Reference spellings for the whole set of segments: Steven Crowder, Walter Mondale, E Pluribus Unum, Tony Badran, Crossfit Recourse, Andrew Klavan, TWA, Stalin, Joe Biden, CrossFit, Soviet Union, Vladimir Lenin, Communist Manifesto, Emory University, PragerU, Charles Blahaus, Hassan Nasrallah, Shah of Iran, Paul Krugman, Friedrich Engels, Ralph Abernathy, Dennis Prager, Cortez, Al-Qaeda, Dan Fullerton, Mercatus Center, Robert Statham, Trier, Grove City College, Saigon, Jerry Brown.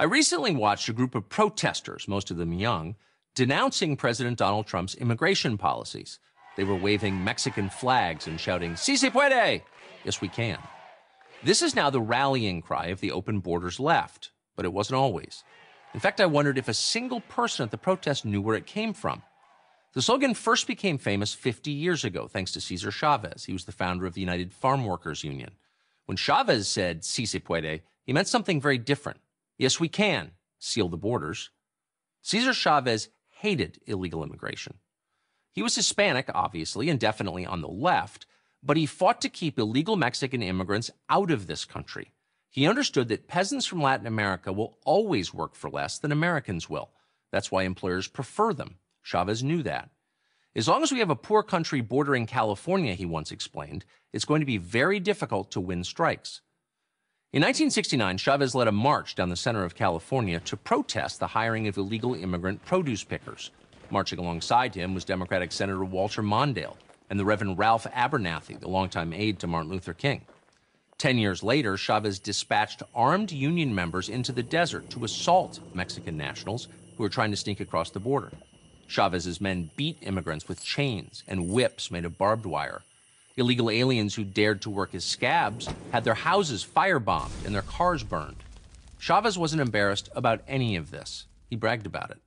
I recently watched a group of protesters, most of them young, denouncing President Donald Trump's immigration policies. They were waving Mexican flags and shouting, "Si se puede!" Yes, we can. This is now the rallying cry of the open borders left, but it wasn't always. In fact, I wondered if a single person at the protest knew where it came from. The slogan first became famous 50 years ago, thanks to Cesar Chavez. He was the founder of the United Farm Workers Union. When Chavez said, "Si se puede," he meant something very different. Yes, we can seal the borders. Cesar Chavez hated illegal immigration. He was Hispanic, obviously, and definitely on the left, but he fought to keep illegal Mexican immigrants out of this country. He understood that peasants from Latin America will always work for less than Americans will. That's why employers prefer them. Chavez knew that. As long as we have a poor country bordering California, he once explained, it's going to be very difficult to win strikes. In 1969, Chavez led a march down the center of California to protest the hiring of illegal immigrant produce pickers. Marching alongside him was Democratic Senator Walter Mondale and the Reverend Ralph Abernathy, the longtime aide to Martin Luther King. 10 years later, Chavez dispatched armed Union members into the desert to assault Mexican nationals who were trying to sneak across the border. Chavez's men beat immigrants with chains and whips made of barbed wire. Illegal aliens who dared to work as scabs had their houses firebombed and their cars burned. Chavez wasn't embarrassed about any of this. He bragged about it.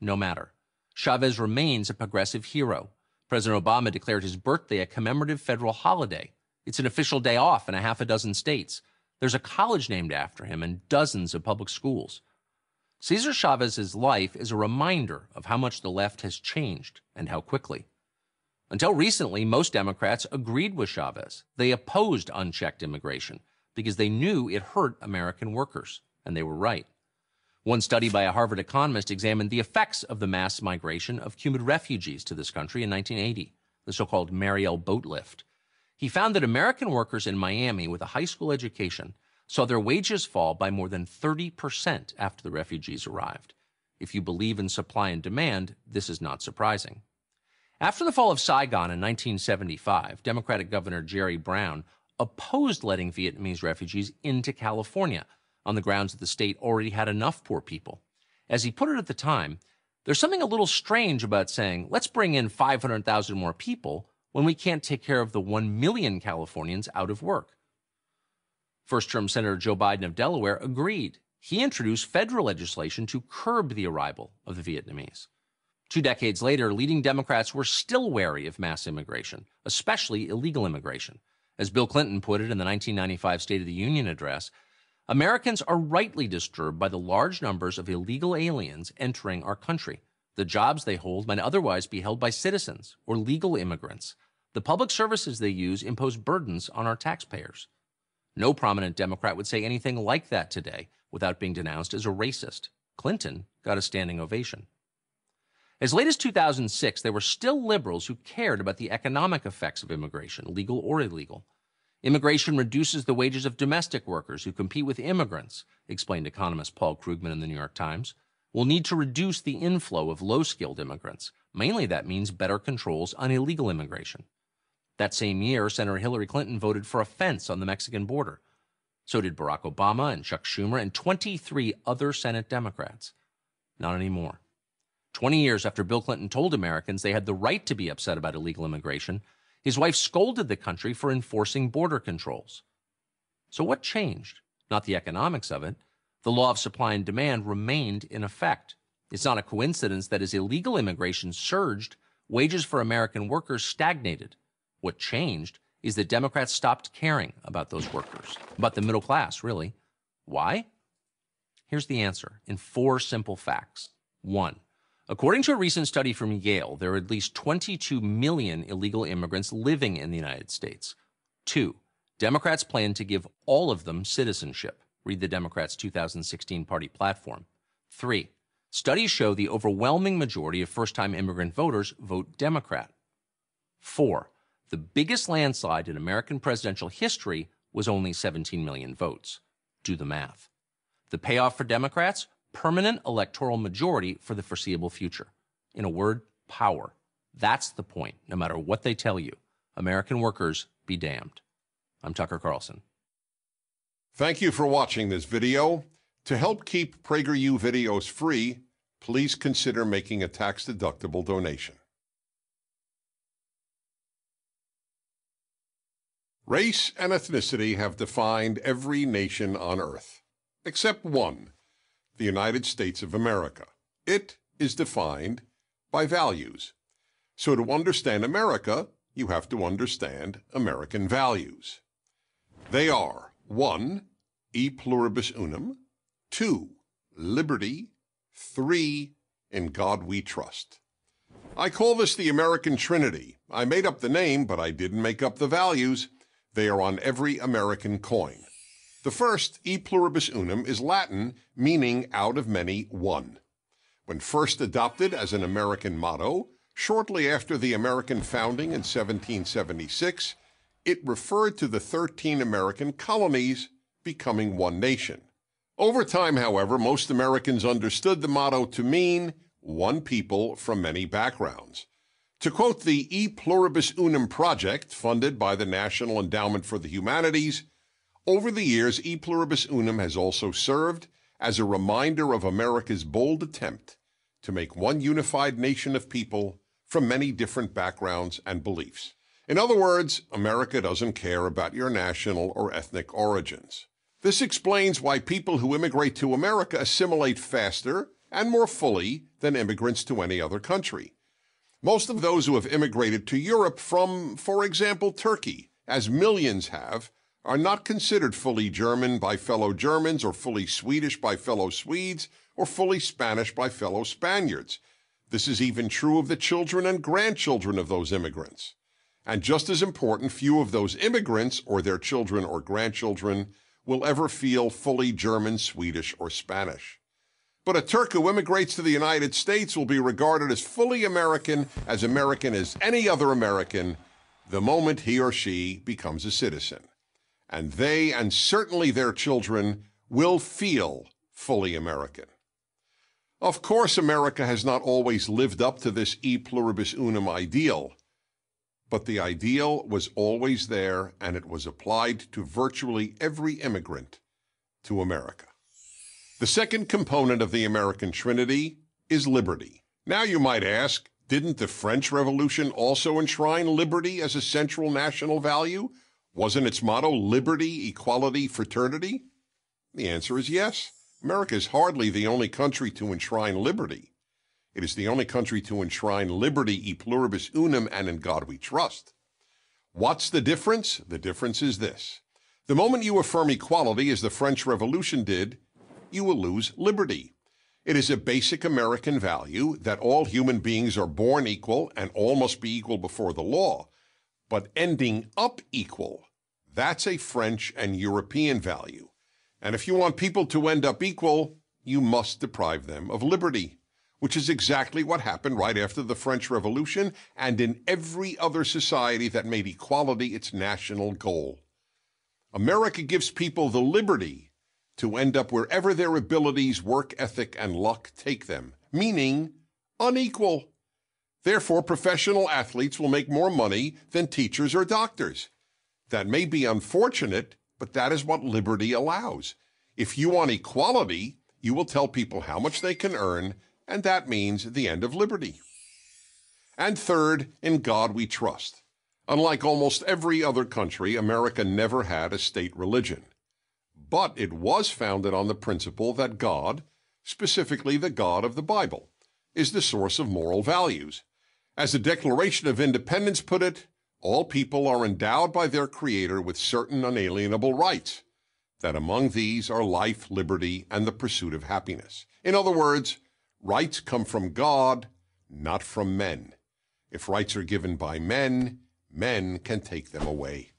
No matter. Chavez remains a progressive hero. President Obama declared his birthday a commemorative federal holiday. It's an official day off in a half a dozen states. There's a college named after him and dozens of public schools. Cesar Chavez's life is a reminder of how much the left has changed and how quickly. Until recently, most Democrats agreed with Chavez. They opposed unchecked immigration because they knew it hurt American workers, and they were right. One study by a Harvard economist examined the effects of the mass migration of Cuban refugees to this country in 1980, the so-called Mariel Boatlift. He found that American workers in Miami with a high school education saw their wages fall by more than 30% after the refugees arrived. If you believe in supply and demand, this is not surprising. After the fall of Saigon in 1975, Democratic Governor Jerry Brown opposed letting Vietnamese refugees into California on the grounds that the state already had enough poor people. As he put it at the time, there's something a little strange about saying, let's bring in 500,000 more people when we can't take care of the 1 million Californians out of work. First-term Senator Joe Biden of Delaware agreed. He introduced federal legislation to curb the arrival of the Vietnamese. 2 decades later, leading Democrats were still wary of mass immigration, especially illegal immigration. As Bill Clinton put it in the 1995 State of the Union address, Americans are rightly disturbed by the large numbers of illegal aliens entering our country. The jobs they hold might otherwise be held by citizens or legal immigrants. The public services they use impose burdens on our taxpayers. No prominent Democrat would say anything like that today without being denounced as a racist. Clinton got a standing ovation. As late as 2006, there were still liberals who cared about the economic effects of immigration, legal or illegal. Immigration reduces the wages of domestic workers who compete with immigrants, explained economist Paul Krugman in the New York Times. We'll need to reduce the inflow of low-skilled immigrants. Mainly that means better controls on illegal immigration. That same year, Senator Hillary Clinton voted for a fence on the Mexican border. So did Barack Obama and Chuck Schumer and 23 other Senate Democrats. Not anymore. 20 years after Bill Clinton told Americans they had the right to be upset about illegal immigration, his wife scolded the country for enforcing border controls. So what changed? Not the economics of it. The law of supply and demand remained in effect. It's not a coincidence that as illegal immigration surged, wages for American workers stagnated. What changed is that Democrats stopped caring about those workers, about the middle class, really. Why? Here's the answer in 4 simple facts. 1, according to a recent study from Yale, there are at least 22 million illegal immigrants living in the United States. 2, Democrats plan to give all of them citizenship. Read the Democrats' 2016 party platform. 3, studies show the overwhelming majority of first-time immigrant voters vote Democrat. 4, the biggest landslide in American presidential history was only 17 million votes. Do the math. The payoff for Democrats? Permanent electoral majority for the foreseeable future. In a word, power. That's the point, no matter what they tell you. American workers be damned. I'm Tucker Carlson. Thank you for watching this video. To help keep PragerU videos free, please consider making a tax-deductible donation. Race and ethnicity have defined every nation on Earth, except one, the United States of America. It is defined by values. So to understand America, you have to understand American values. They are 1. E Pluribus Unum, 2. Liberty, 3. In God We Trust. I call this the American Trinity. I made up the name, but I didn't make up the values. They are on every American coin. The first, E Pluribus Unum, is Latin, meaning out of many, one. When first adopted as an American motto, shortly after the American founding in 1776, it referred to the 13 American colonies becoming one nation. Over time, however, most Americans understood the motto to mean one people from many backgrounds. To quote the E Pluribus Unum project, funded by the National Endowment for the Humanities, over the years, E Pluribus Unum has also served as a reminder of America's bold attempt to make one unified nation of people from many different backgrounds and beliefs. In other words, America doesn't care about your national or ethnic origins. This explains why people who immigrate to America assimilate faster and more fully than immigrants to any other country. Most of those who have immigrated to Europe from, for example, Turkey, as millions have, are not considered fully German by fellow Germans or fully Swedish by fellow Swedes or fully Spanish by fellow Spaniards. This is even true of the children and grandchildren of those immigrants. And just as important, few of those immigrants or their children or grandchildren will ever feel fully German, Swedish, or Spanish. But a Turk who immigrates to the United States will be regarded as fully American as any other American, the moment he or she becomes a citizen. And they, and certainly their children, will feel fully American. Of course, America has not always lived up to this E Pluribus Unum ideal. But the ideal was always there, and it was applied to virtually every immigrant to America. The second component of the American Trinity is liberty. Now you might ask, didn't the French Revolution also enshrine liberty as a central national value? Wasn't its motto liberty, equality, fraternity? The answer is yes. America is hardly the only country to enshrine liberty. It is the only country to enshrine liberty, E Pluribus Unum, and In God We Trust. What's the difference? The difference is this. The moment you affirm equality, as the French Revolution did, you will lose liberty. It is a basic American value that all human beings are born equal and all must be equal before the law. But ending up equal, that's a French and European value. And if you want people to end up equal, you must deprive them of liberty, which is exactly what happened right after the French Revolution and in every other society that made equality its national goal. America gives people the liberty to end up wherever their abilities, work ethic, and luck take them, meaning unequal. Therefore, professional athletes will make more money than teachers or doctors. That may be unfortunate, but that is what liberty allows. If you want equality, you will tell people how much they can earn, and that means the end of liberty. And third, in God we trust. Unlike almost every other country, America never had a state religion. But it was founded on the principle that God, specifically the God of the Bible, is the source of moral values. As the Declaration of Independence put it, all people are endowed by their Creator with certain unalienable rights, that among these are life, liberty, and the pursuit of happiness. In other words, rights come from God, not from men. If rights are given by men, men can take them away.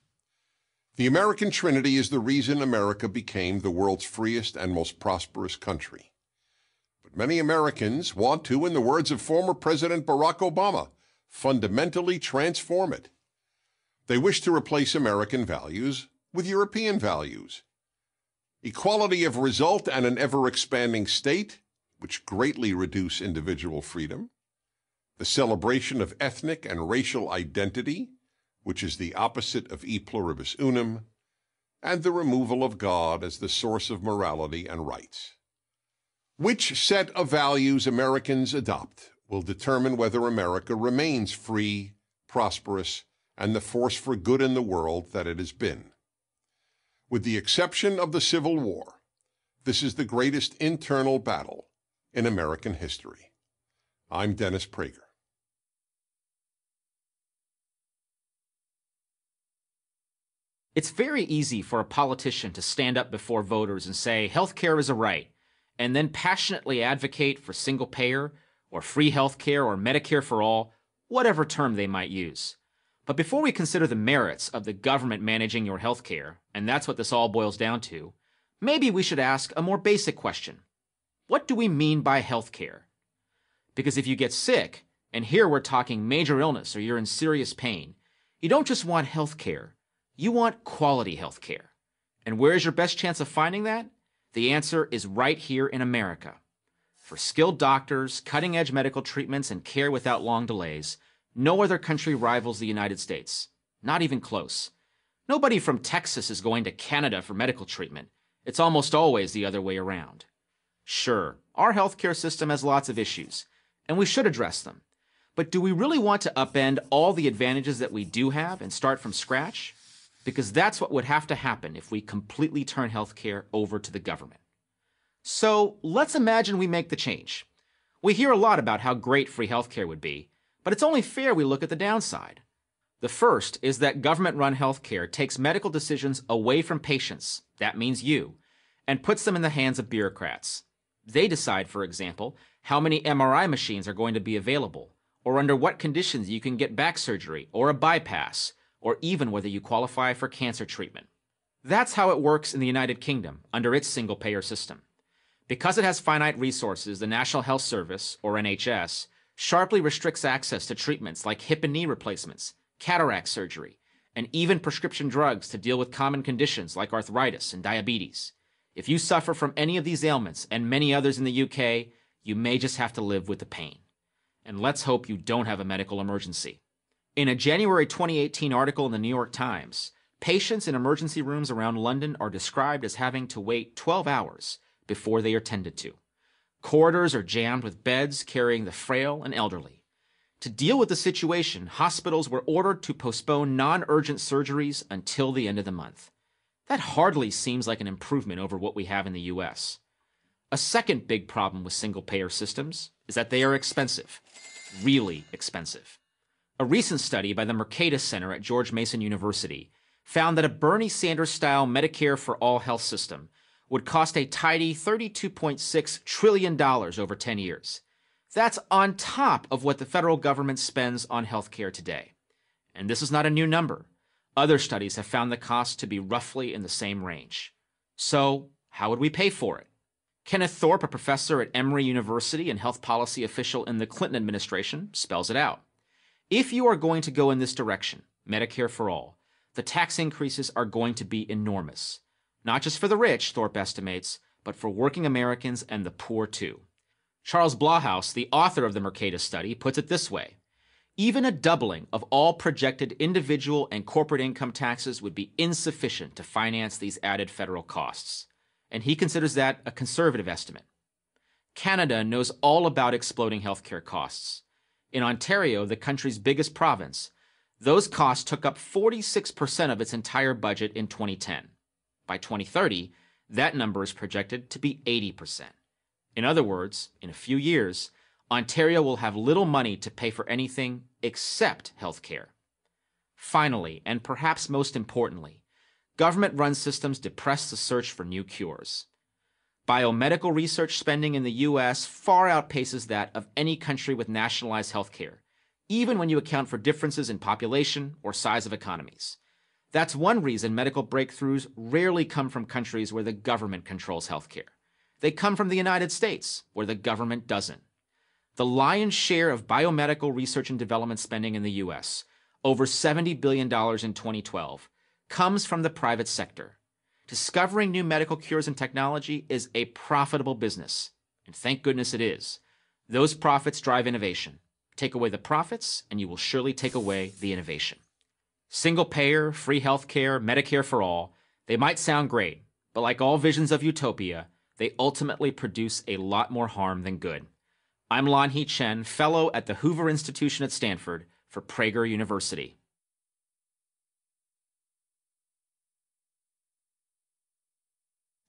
The American Trinity is the reason America became the world's freest and most prosperous country. But many Americans want to, in the words of former President Barack Obama, fundamentally transform it. They wish to replace American values with European values. Equality of result and an ever-expanding state, which greatly reduce individual freedom, the celebration of ethnic and racial identity, which is the opposite of E Pluribus Unum, and the removal of God as the source of morality and rights. Which set of values Americans adopt will determine whether America remains free, prosperous, and the force for good in the world that it has been. With the exception of the Civil War, this is the greatest internal battle in American history. I'm Dennis Prager. It's very easy for a politician to stand up before voters and say, healthcare is a right, and then passionately advocate for single payer, or free healthcare, or Medicare for all, whatever term they might use. But before we consider the merits of the government managing your healthcare, and that's what this all boils down to, maybe we should ask a more basic question. What do we mean by healthcare? Because if you get sick, and here we're talking major illness or you're in serious pain, you don't just want healthcare. You want quality healthcare. And where is your best chance of finding that? The answer is right here in America. For skilled doctors, cutting-edge medical treatments, and care without long delays, no other country rivals the United States. Not even close. Nobody from Texas is going to Canada for medical treatment. It's almost always the other way around. Sure, our healthcare system has lots of issues, and we should address them. But do we really want to upend all the advantages that we do have and start from scratch? Because that's what would have to happen if we completely turn healthcare over to the government. So let's imagine we make the change. We hear a lot about how great free healthcare would be, but it's only fair we look at the downside. The first is that government-run healthcare takes medical decisions away from patients, that means you, and puts them in the hands of bureaucrats. They decide, for example, how many MRI machines are going to be available, or under what conditions you can get back surgery or a bypass, or even whether you qualify for cancer treatment. That's how it works in the United Kingdom under its single-payer system. Because it has finite resources, the National Health Service, or NHS, sharply restricts access to treatments like hip and knee replacements, cataract surgery, and even prescription drugs to deal with common conditions like arthritis and diabetes. If you suffer from any of these ailments, and many others in the UK, you may just have to live with the pain. And let's hope you don't have a medical emergency. In a January 2018 article in the New York Times, patients in emergency rooms around London are described as having to wait 12 hours before they are tended to. Corridors are jammed with beds carrying the frail and elderly. To deal with the situation, hospitals were ordered to postpone non-urgent surgeries until the end of the month. That hardly seems like an improvement over what we have in the US. A second big problem with single-payer systems is that they are expensive, really expensive. A recent study by the Mercatus Center at George Mason University found that a Bernie Sanders-style Medicare for all health system would cost a tidy $32.6 trillion over 10 years. That's on top of what the federal government spends on healthcare today. And this is not a new number. Other studies have found the cost to be roughly in the same range. So, how would we pay for it? Kenneth Thorpe, a professor at Emory University and health policy official in the Clinton administration, spells it out. If you are going to go in this direction, Medicare for all, the tax increases are going to be enormous. Not just for the rich, Thorpe estimates, but for working Americans and the poor too. Charles Blahaus, the author of the Mercatus study, puts it this way. Even a doubling of all projected individual and corporate income taxes would be insufficient to finance these added federal costs. And he considers that a conservative estimate. Canada knows all about exploding healthcare costs. In Ontario, the country's biggest province, those costs took up 46% of its entire budget in 2010. By 2030, that number is projected to be 80%. In other words, in a few years, Ontario will have little money to pay for anything except healthcare. Finally, and perhaps most importantly, government-run systems depress the search for new cures. Biomedical research spending in the U.S. far outpaces that of any country with nationalized healthcare, even when you account for differences in population or size of economies. That's one reason medical breakthroughs rarely come from countries where the government controls healthcare. They come from the United States, where the government doesn't. The lion's share of biomedical research and development spending in the U.S., over $70 billion in 2012, comes from the private sector. Discovering new medical cures and technology is a profitable business, and thank goodness it is. Those profits drive innovation. Take away the profits, and you will surely take away the innovation. Single payer, free healthcare, Medicare for all, they might sound great, but like all visions of utopia, they ultimately produce a lot more harm than good. I'm Lanhee Chen, fellow at the Hoover Institution at Stanford for Prager University.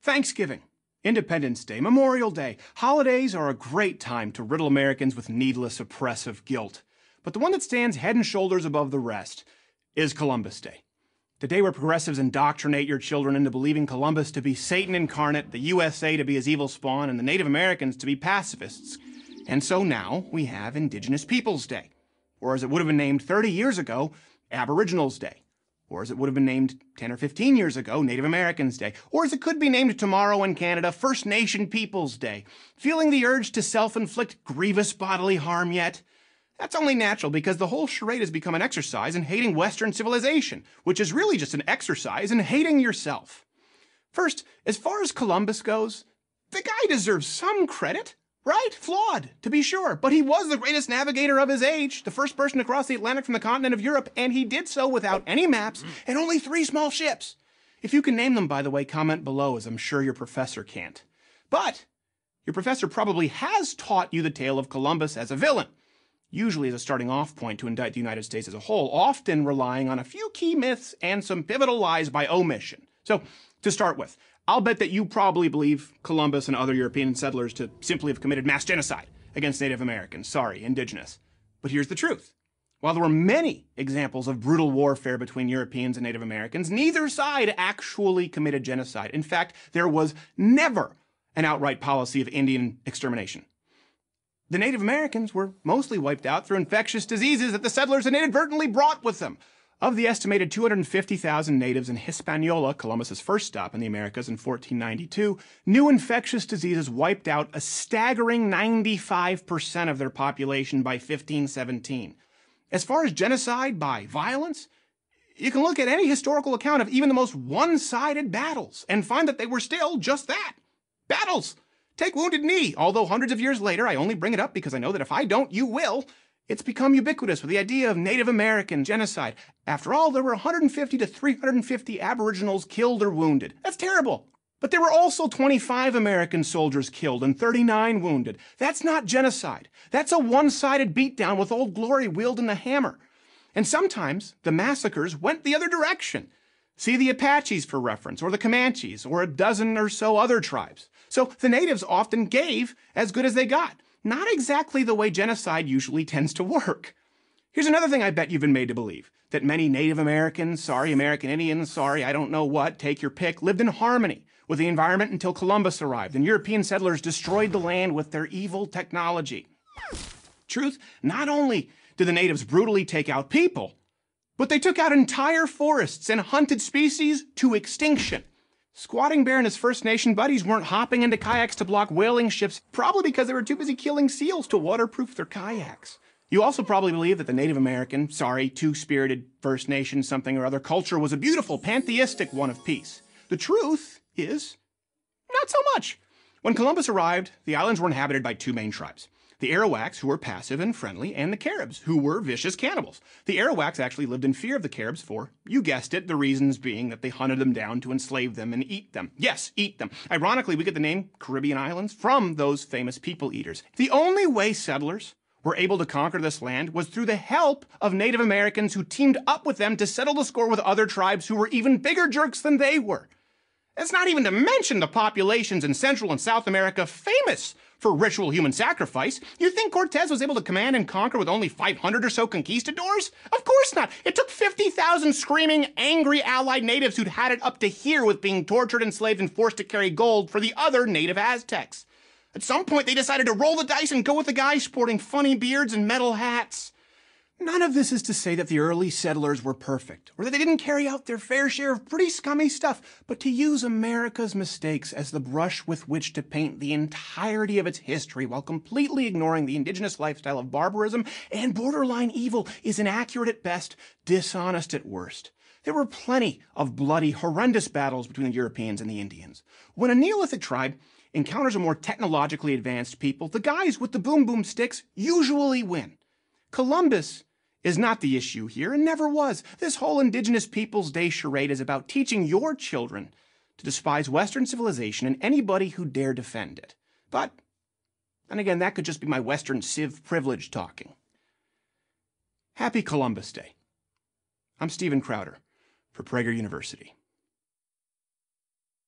Thanksgiving, Independence Day, Memorial Day, holidays are a great time to riddle Americans with needless oppressive guilt. But the one that stands head and shoulders above the rest is Columbus Day. The day where progressives indoctrinate your children into believing Columbus to be Satan incarnate, the USA to be his evil spawn, and the Native Americans to be pacifists. And so now we have Indigenous Peoples Day, or as it would have been named 30 years ago, Aboriginals Day, or as it would have been named 10 or 15 years ago, Native Americans Day, or as it could be named tomorrow in Canada, First Nation Peoples Day. Feeling the urge to self-inflict grievous bodily harm yet? That's only natural because the whole charade has become an exercise in hating Western civilization, which is really just an exercise in hating yourself. First, as far as Columbus goes, the guy deserves some credit, right? Flawed, to be sure, but he was the greatest navigator of his age, the first person to cross the Atlantic from the continent of Europe, and he did so without any maps and only 3 small ships. If you can name them, by the way, comment below, as I'm sure your professor can't. But your professor probably has taught you the tale of Columbus as a villain, usually as a starting off point to indict the United States as a whole, often relying on a few key myths and some pivotal lies by omission. So, to start with, I'll bet that you probably believe Columbus and other European settlers to simply have committed mass genocide against Native Americans, sorry, Indigenous. But here's the truth. While there were many examples of brutal warfare between Europeans and Native Americans, neither side actually committed genocide. In fact, there was never an outright policy of Indian extermination. The Native Americans were mostly wiped out through infectious diseases that the settlers had inadvertently brought with them. Of the estimated 250,000 natives in Hispaniola, Columbus's first stop in the Americas in 1492, new infectious diseases wiped out a staggering 95% of their population by 1517. As far as genocide by violence, you can look at any historical account of even the most one-sided battles and find that they were still just that, battles. Take Wounded Knee, although hundreds of years later, I only bring it up because I know that if I don't, you will. It's become ubiquitous with the idea of Native American genocide. After all, there were 150 to 350 Aboriginals killed or wounded. That's terrible. But there were also 25 American soldiers killed and 39 wounded. That's not genocide. That's a one-sided beatdown with Old Glory wielding the hammer. And sometimes the massacres went the other direction. See the Apaches for reference, or the Comanches, or a dozen or so other tribes. So the natives often gave as good as they got. Not exactly the way genocide usually tends to work. Here's another thing I bet you've been made to believe, that many Native Americans, sorry, American Indians, sorry, I don't know what, take your pick, lived in harmony with the environment until Columbus arrived and European settlers destroyed the land with their evil technology. Truth, not only did the natives brutally take out people, but they took out entire forests and hunted species to extinction. Squatting Bear and his First Nation buddies weren't hopping into kayaks to block whaling ships, probably because they were too busy killing seals to waterproof their kayaks. You also probably believe that the Native American, sorry, two-spirited First Nation something or other culture was a beautiful, pantheistic one of peace. The truth is, not so much. When Columbus arrived, the islands were inhabited by 2 main tribes. The Arawaks, who were passive and friendly, and the Caribs, who were vicious cannibals. The Arawaks actually lived in fear of the Caribs for, you guessed it, the reasons being that they hunted them down to enslave them and eat them. Yes, eat them. Ironically, we get the name Caribbean Islands from those famous people-eaters. The only way settlers were able to conquer this land was through the help of Native Americans who teamed up with them to settle the score with other tribes who were even bigger jerks than they were. That's not even to mention the populations in Central and South America famous for ritual human sacrifice. You think Cortez was able to command and conquer with only 500 or so conquistadors? Of course not. It took 50,000 screaming, angry allied natives who'd had it up to here with being tortured, enslaved, and forced to carry gold for the other native Aztecs. At some point, they decided to roll the dice and go with the guy sporting funny beards and metal hats. None of this is to say that the early settlers were perfect, or that they didn't carry out their fair share of pretty scummy stuff, but to use America's mistakes as the brush with which to paint the entirety of its history while completely ignoring the indigenous lifestyle of barbarism and borderline evil is inaccurate at best, dishonest at worst. There were plenty of bloody, horrendous battles between the Europeans and the Indians. When a Neolithic tribe encounters a more technologically advanced people, the guys with the boom-boom sticks usually win. Columbus is not the issue here and never was. This whole Indigenous Peoples Day charade is about teaching your children to despise Western civilization and anybody who dare defend it. But, and again, that could just be my Western Civ privilege talking. Happy Columbus Day. I'm Steven Crowder for Prager University.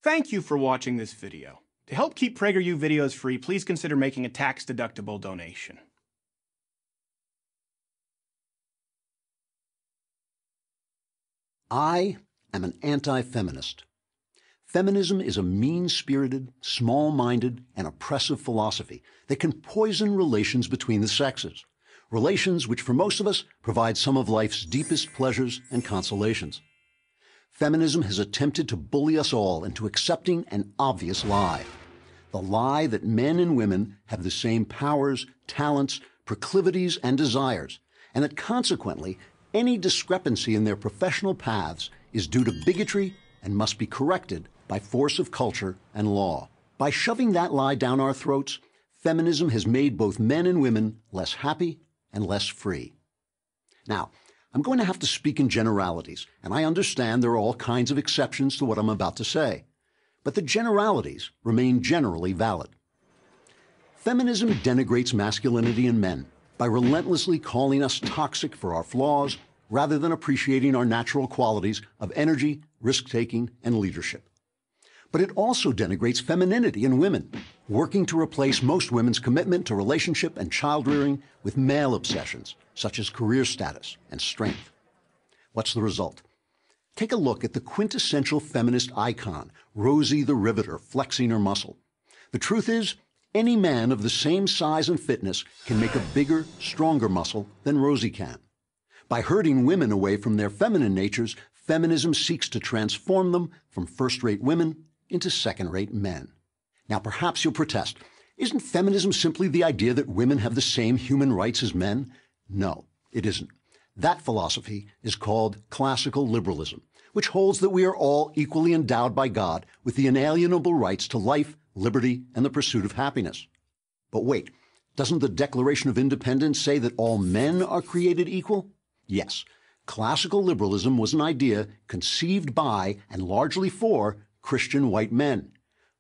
Thank you for watching this video. To help keep PragerU videos free, please consider making a tax-deductible donation. I am an anti-feminist. Feminism is a mean-spirited, small-minded, and oppressive philosophy that can poison relations between the sexes, relations which for most of us provide some of life's deepest pleasures and consolations. Feminism has attempted to bully us all into accepting an obvious lie, the lie that men and women have the same powers, talents, proclivities, and desires, and that consequently any discrepancy in their professional paths is due to bigotry and must be corrected by force of culture and law. By shoving that lie down our throats, feminism has made both men and women less happy and less free. Now, I'm going to have to speak in generalities, and I understand there are all kinds of exceptions to what I'm about to say, but the generalities remain generally valid. Feminism denigrates masculinity in men by relentlessly calling us toxic for our flaws rather than appreciating our natural qualities of energy, risk-taking, and leadership. But it also denigrates femininity in women, working to replace most women's commitment to relationship and child-rearing with male obsessions, such as career status and strength. What's the result? Take a look at the quintessential feminist icon, Rosie the Riveter, flexing her muscle. The truth is, any man of the same size and fitness can make a bigger, stronger muscle than Rosie can. By herding women away from their feminine natures, feminism seeks to transform them from first-rate women into second-rate men. Now, perhaps you'll protest. Isn't feminism simply the idea that women have the same human rights as men? No, it isn't. That philosophy is called classical liberalism, which holds that we are all equally endowed by God with the inalienable rights to life, liberty, and the pursuit of happiness. But wait, doesn't the Declaration of Independence say that all men are created equal? Yes. Classical liberalism was an idea conceived by and largely for Christian white men.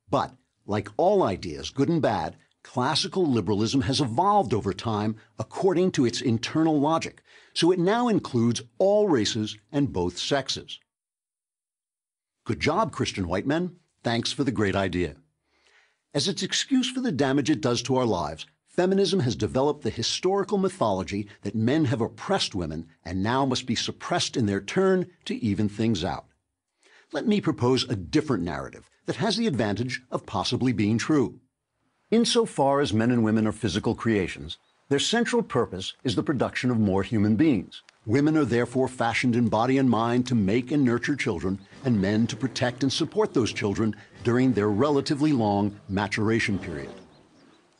But, like all ideas, good and bad, classical liberalism has evolved over time according to its internal logic, so it now includes all races and both sexes. Good job, Christian white men. Thanks for the great idea. As its excuse for the damage it does to our lives, feminism has developed the historical mythology that men have oppressed women and now must be suppressed in their turn to even things out. Let me propose a different narrative that has the advantage of possibly being true. Insofar as men and women are physical creations, their central purpose is the production of more human beings. Women are therefore fashioned in body and mind to make and nurture children, and men to protect and support those children during their relatively long maturation period.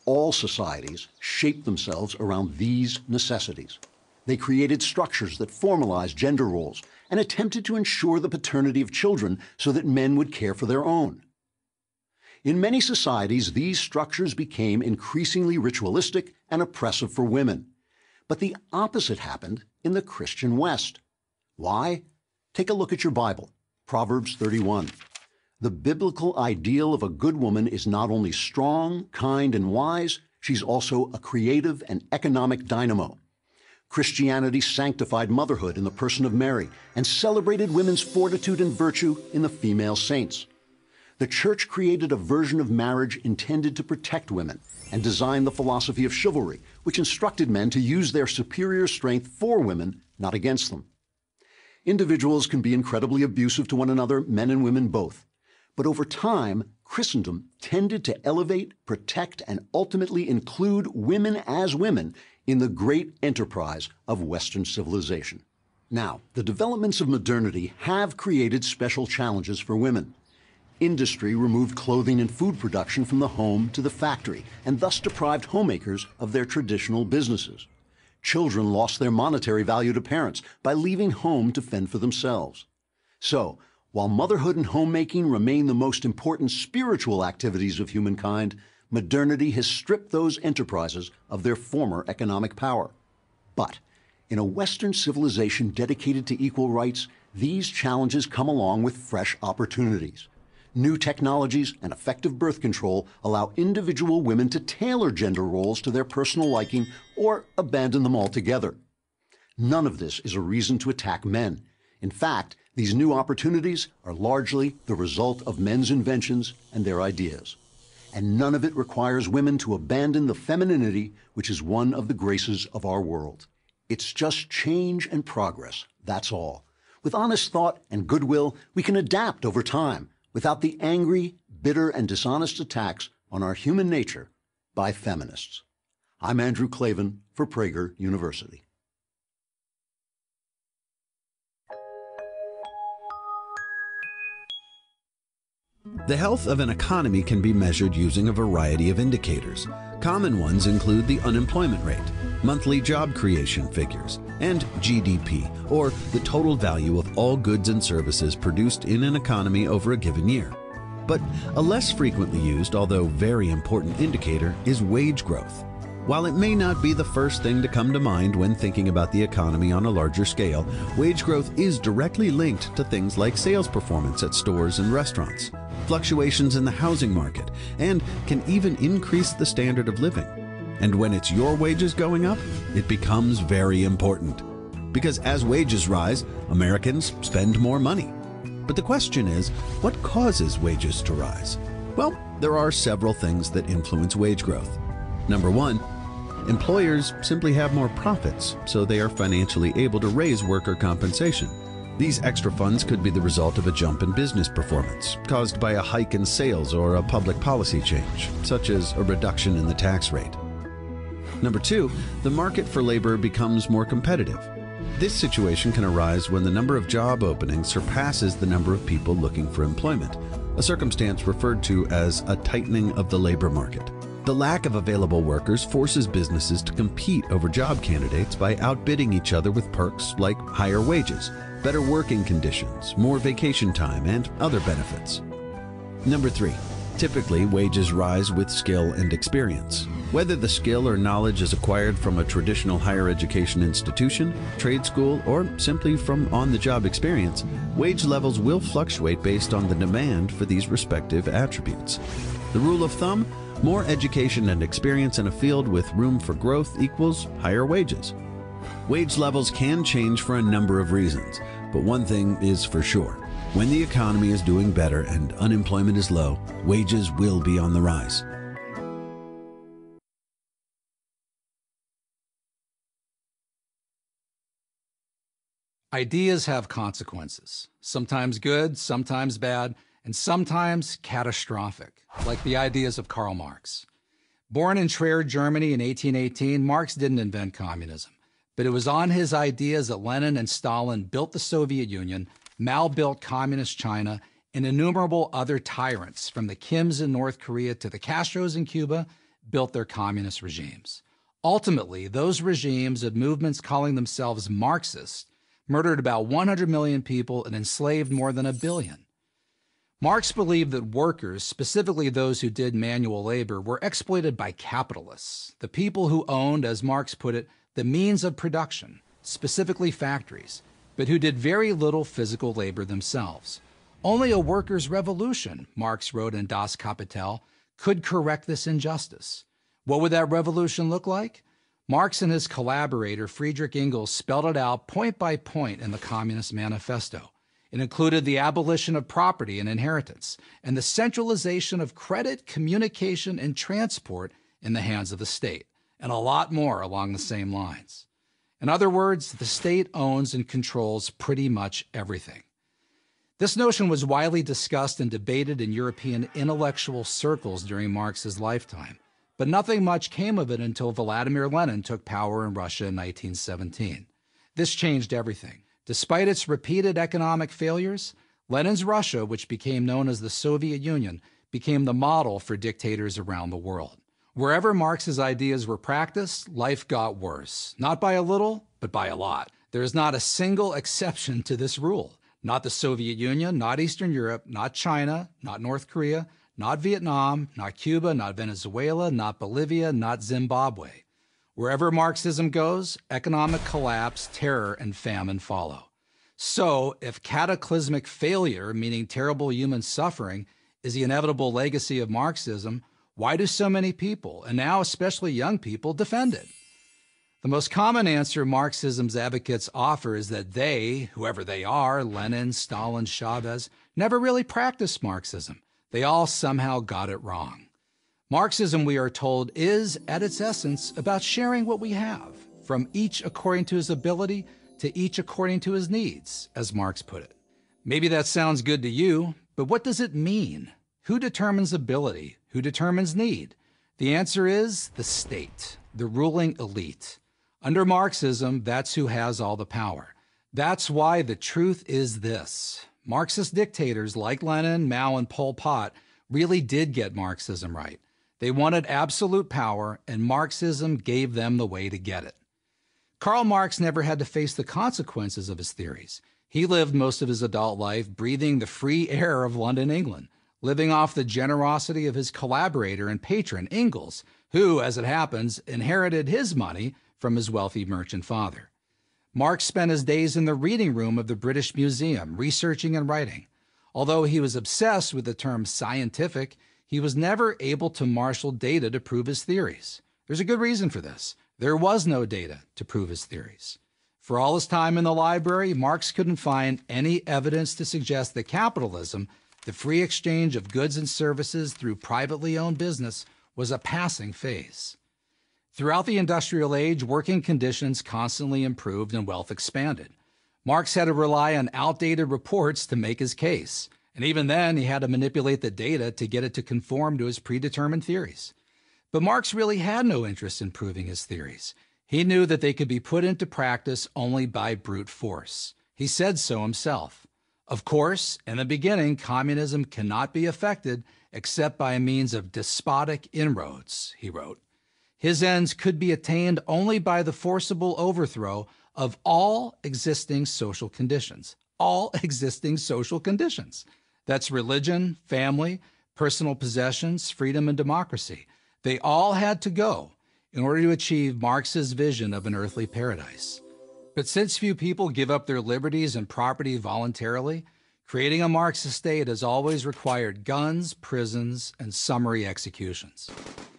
All societies shaped themselves around these necessities. They created structures that formalized gender roles and attempted to ensure the paternity of children so that men would care for their own. In many societies, these structures became increasingly ritualistic and oppressive for women. But the opposite happened in the Christian West. Why? Take a look at your Bible, Proverbs 31. The biblical ideal of a good woman is not only strong, kind, and wise, she's also a creative and economic dynamo. Christianity sanctified motherhood in the person of Mary and celebrated women's fortitude and virtue in the female saints. The church created a version of marriage intended to protect women and designed the philosophy of chivalry, which instructed men to use their superior strength for women, not against them. Individuals can be incredibly abusive to one another, men and women both. But over time, Christendom tended to elevate, protect, and ultimately include women as women in the great enterprise of Western civilization. Now, the developments of modernity have created special challenges for women. Industry removed clothing and food production from the home to the factory, and thus deprived homemakers of their traditional businesses. Children lost their monetary value to parents by leaving home to fend for themselves. So, while motherhood and homemaking remain the most important spiritual activities of humankind, modernity has stripped those enterprises of their former economic power. But in a Western civilization dedicated to equal rights, these challenges come along with fresh opportunities. New technologies and effective birth control allow individual women to tailor gender roles to their personal liking or abandon them altogether. None of this is a reason to attack men. In fact, these new opportunities are largely the result of men's inventions and their ideas. And none of it requires women to abandon the femininity, which is one of the graces of our world. It's just change and progress, that's all. With honest thought and goodwill, we can adapt over time without the angry, bitter, and dishonest attacks on our human nature by feminists. I'm Andrew Klavan for Prager University. The health of an economy can be measured using a variety of indicators. Common ones include the unemployment rate, monthly job creation figures, and GDP, or the total value of all goods and services produced in an economy over a given year. But a less frequently used, although very important indicator, is wage growth. While it may not be the first thing to come to mind when thinking about the economy on a larger scale, wage growth is directly linked to things like sales performance at stores and restaurants, fluctuations in the housing market, and can even increase the standard of living. And when it's your wages going up, it becomes very important. Because as wages rise, Americans spend more money. But the question is, what causes wages to rise? Well, there are several things that influence wage growth. Number one, employers simply have more profits, so they are financially able to raise worker compensation. These extra funds could be the result of a jump in business performance, caused by a hike in sales or a public policy change, such as a reduction in the tax rate. Number two, the market for labor becomes more competitive. This situation can arise when the number of job openings surpasses the number of people looking for employment, a circumstance referred to as a tightening of the labor market. The lack of available workers forces businesses to compete over job candidates by outbidding each other with perks like higher wages, better working conditions, more vacation time, and other benefits. Number three, typically wages rise with skill and experience. Whether the skill or knowledge is acquired from a traditional higher education institution, trade school, or simply from on-the-job experience, wage levels will fluctuate based on the demand for these respective attributes. The rule of thumb? More education and experience in a field with room for growth equals higher wages. Wage levels can change for a number of reasons, but one thing is for sure. When the economy is doing better and unemployment is low, wages will be on the rise. Ideas have consequences, sometimes good, sometimes bad, and sometimes catastrophic, like the ideas of Karl Marx. Born in Trier, Germany in 1818, Marx didn't invent communism, but it was on his ideas that Lenin and Stalin built the Soviet Union, Mao built communist China, and innumerable other tyrants, from the Kims in North Korea to the Castros in Cuba, built their communist regimes. Ultimately, those regimes and movements calling themselves Marxist murdered about 100 million people and enslaved more than a billion. Marx believed that workers, specifically those who did manual labor, were exploited by capitalists, the people who owned, as Marx put it, the means of production, specifically factories, but who did very little physical labor themselves. Only a workers' revolution, Marx wrote in Das Kapital, could correct this injustice. What would that revolution look like? Marx and his collaborator Friedrich Engels spelled it out point by point in the Communist Manifesto. It included the abolition of property and inheritance, and the centralization of credit, communication, and transport in the hands of the state, and a lot more along the same lines. In other words, the state owns and controls pretty much everything. This notion was widely discussed and debated in European intellectual circles during Marx's lifetime, but nothing much came of it until Vladimir Lenin took power in Russia in 1917. This changed everything. Despite its repeated economic failures, Lenin's Russia, which became known as the Soviet Union, became the model for dictators around the world. Wherever Marx's ideas were practiced, life got worse. Not by a little, but by a lot. There is not a single exception to this rule. Not the Soviet Union, not Eastern Europe, not China, not North Korea, not Vietnam, not Cuba, not Venezuela, not Bolivia, not Zimbabwe. Wherever Marxism goes, economic collapse, terror, and famine follow. So, if cataclysmic failure, meaning terrible human suffering, is the inevitable legacy of Marxism, why do so many people, and now especially young people, defend it? The most common answer Marxism's advocates offer is that they, whoever they are, Lenin, Stalin, Chavez, never really practiced Marxism. They all somehow got it wrong. Marxism, we are told, is, at its essence, about sharing what we have, from each according to his ability to each according to his needs, as Marx put it. Maybe that sounds good to you, but what does it mean? Who determines ability? Who determines need? The answer is the state, the ruling elite. Under Marxism, that's who has all the power. That's why the truth is this. Marxist dictators like Lenin, Mao, and Pol Pot really did get Marxism right. They wanted absolute power, and Marxism gave them the way to get it. Karl Marx never had to face the consequences of his theories. He lived most of his adult life breathing the free air of London, England, living off the generosity of his collaborator and patron, Engels, who, as it happens, inherited his money from his wealthy merchant father. Marx spent his days in the reading room of the British Museum, researching and writing. Although he was obsessed with the term scientific, he was never able to marshal data to prove his theories. There's a good reason for this. There was no data to prove his theories. For all his time in the library, Marx couldn't find any evidence to suggest that capitalism, the free exchange of goods and services through privately owned business, was a passing phase. Throughout the Industrial Age, working conditions constantly improved and wealth expanded. Marx had to rely on outdated reports to make his case, and even then he had to manipulate the data to get it to conform to his predetermined theories. But Marx really had no interest in proving his theories. He knew that they could be put into practice only by brute force. He said so himself. Of course, in the beginning, communism cannot be effected except by means of despotic inroads, he wrote. His ends could be attained only by the forcible overthrow of all existing social conditions. All existing social conditions. That's religion, family, personal possessions, freedom, and democracy. They all had to go in order to achieve Marx's vision of an earthly paradise. But since few people give up their liberties and property voluntarily, creating a Marxist state has always required guns, prisons, and summary executions.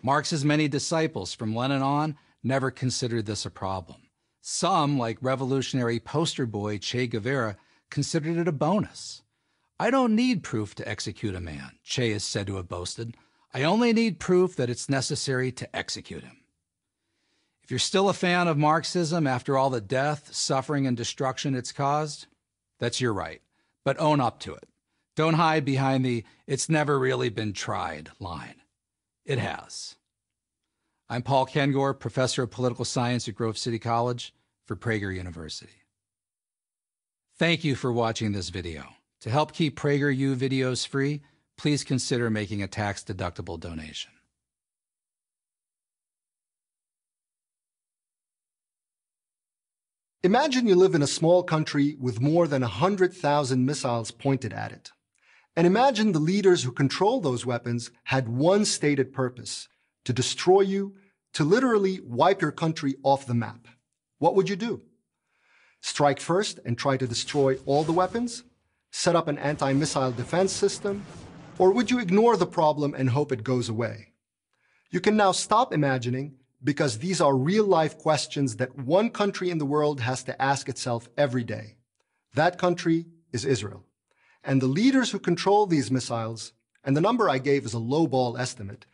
Marx's many disciples from Lenin on never considered this a problem. Some, like revolutionary poster boy Che Guevara, considered it a bonus. "I don't need proof to execute a man," Che is said to have boasted. "I only need proof that it's necessary to execute him." If you're still a fan of Marxism after all the death, suffering, and destruction it's caused, that's your right. But own up to it. Don't hide behind the "it's never really been tried" line. It has. I'm Paul Kengor, professor of political science at Grove City College for Prager University. Thank you for watching this video. To help keep PragerU videos free, please consider making a tax-deductible donation. Imagine you live in a small country with more than 100,000 missiles pointed at it. And imagine the leaders who control those weapons had one stated purpose: to destroy you, to literally wipe your country off the map. What would you do? Strike first and try to destroy all the weapons? Set up an anti-missile defense system? Or would you ignore the problem and hope it goes away? You can now stop imagining, because these are real-life questions that one country in the world has to ask itself every day. That country is Israel. And the leaders who control these missiles, and the number I gave is a lowball estimate,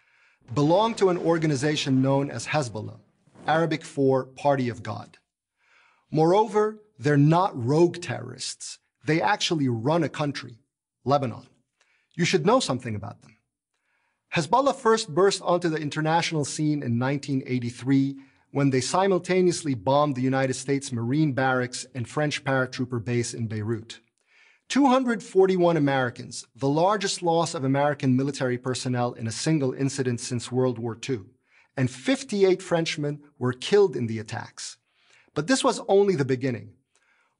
belong to an organization known as Hezbollah, Arabic for Party of God. Moreover, they're not rogue terrorists. They actually run a country, Lebanon. You should know something about them. Hezbollah first burst onto the international scene in 1983 when they simultaneously bombed the United States Marine barracks and French paratrooper base in Beirut. 241 Americans, the largest loss of American military personnel in a single incident since World War II, and 58 Frenchmen were killed in the attacks. But this was only the beginning.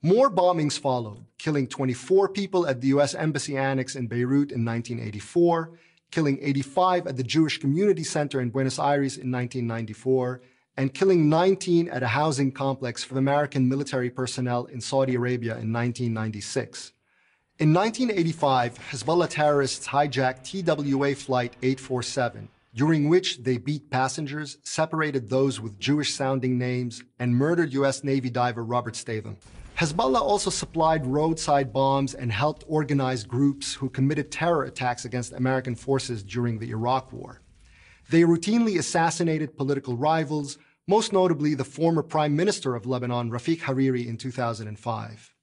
More bombings followed, killing 24 people at the U.S. Embassy Annex in Beirut in 1984, killing 85 at the Jewish Community Center in Buenos Aires in 1994, and killing 19 at a housing complex for American military personnel in Saudi Arabia in 1996. In 1985, Hezbollah terrorists hijacked TWA Flight 847, during which they beat passengers, separated those with Jewish-sounding names, and murdered U.S. Navy diver Robert Statham. Hezbollah also supplied roadside bombs and helped organize groups who committed terror attacks against American forces during the Iraq War. They routinely assassinated political rivals, most notably the former Prime Minister of Lebanon, Rafik Hariri, in 2005.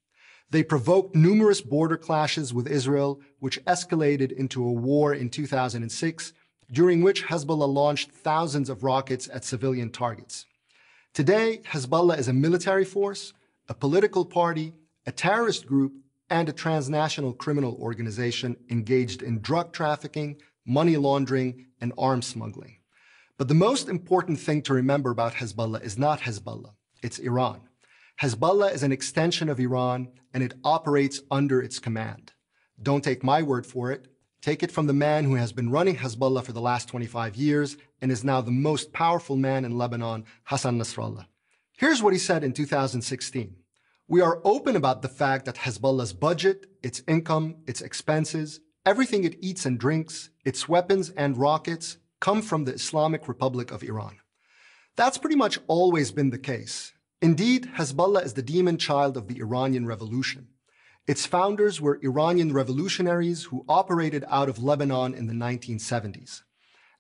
They provoked numerous border clashes with Israel, which escalated into a war in 2006, during which Hezbollah launched thousands of rockets at civilian targets. Today, Hezbollah is a military force, a political party, a terrorist group, and a transnational criminal organization engaged in drug trafficking, money laundering, and arms smuggling. But the most important thing to remember about Hezbollah is not Hezbollah, it's Iran. Hezbollah is an extension of Iran, and it operates under its command. Don't take my word for it. Take it from the man who has been running Hezbollah for the last 25 years and is now the most powerful man in Lebanon, Hassan Nasrallah. Here's what he said in 2016. We are open about the fact that Hezbollah's budget, its income, its expenses, everything it eats and drinks, its weapons and rockets come from the Islamic Republic of Iran. That's pretty much always been the case. Indeed, Hezbollah is the demon child of the Iranian Revolution. Its founders were Iranian revolutionaries who operated out of Lebanon in the 1970s.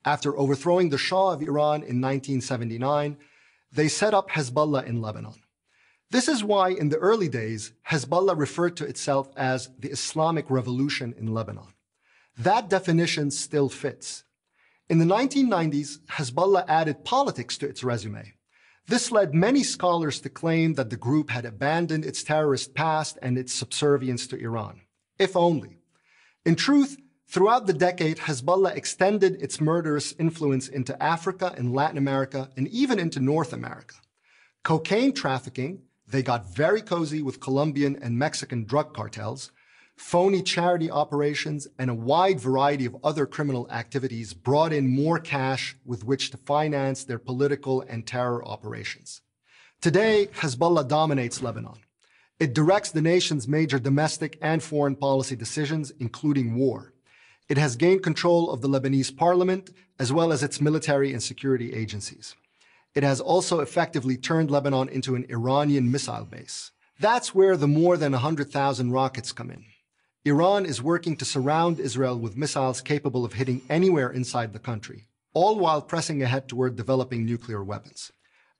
After overthrowing the Shah of Iran in 1979, they set up Hezbollah in Lebanon. This is why, in the early days, Hezbollah referred to itself as the Islamic Revolution in Lebanon. That definition still fits. In the 1990s, Hezbollah added politics to its resume. This led many scholars to claim that the group had abandoned its terrorist past and its subservience to Iran, if only. In truth, throughout the decade, Hezbollah extended its murderous influence into Africa and Latin America and even into North America. Cocaine trafficking, they got very cozy with Colombian and Mexican drug cartels, phony charity operations, and a wide variety of other criminal activities brought in more cash with which to finance their political and terror operations. Today, Hezbollah dominates Lebanon. It directs the nation's major domestic and foreign policy decisions, including war. It has gained control of the Lebanese parliament, as well as its military and security agencies. It has also effectively turned Lebanon into an Iranian missile base. That's where the more than 100,000 rockets come in. Iran is working to surround Israel with missiles capable of hitting anywhere inside the country, all while pressing ahead toward developing nuclear weapons.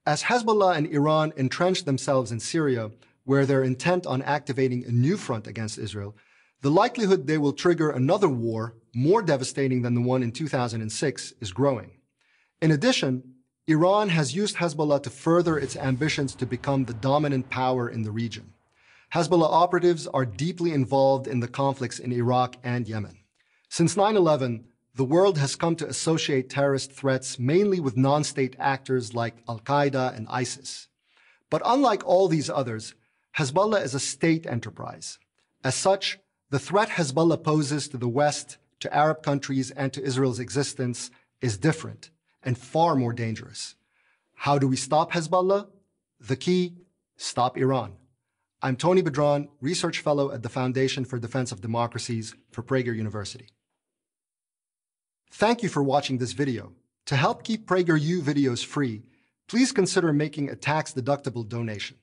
As Hezbollah and Iran entrenched themselves in Syria, where they're intent on activating a new front against Israel, the likelihood they will trigger another war, more devastating than the one in 2006, is growing. In addition, Iran has used Hezbollah to further its ambitions to become the dominant power in the region. Hezbollah operatives are deeply involved in the conflicts in Iraq and Yemen. Since 9/11, the world has come to associate terrorist threats mainly with non-state actors like Al-Qaeda and ISIS. But unlike all these others, Hezbollah is a state enterprise. As such, the threat Hezbollah poses to the West, to Arab countries, and to Israel's existence is different and far more dangerous. How do we stop Hezbollah? The key, stop Iran. I'm Tony Badran, Research Fellow at the Foundation for Defense of Democracies for Prager University. Thank you for watching this video. To help keep PragerU videos free, please consider making a tax-deductible donation.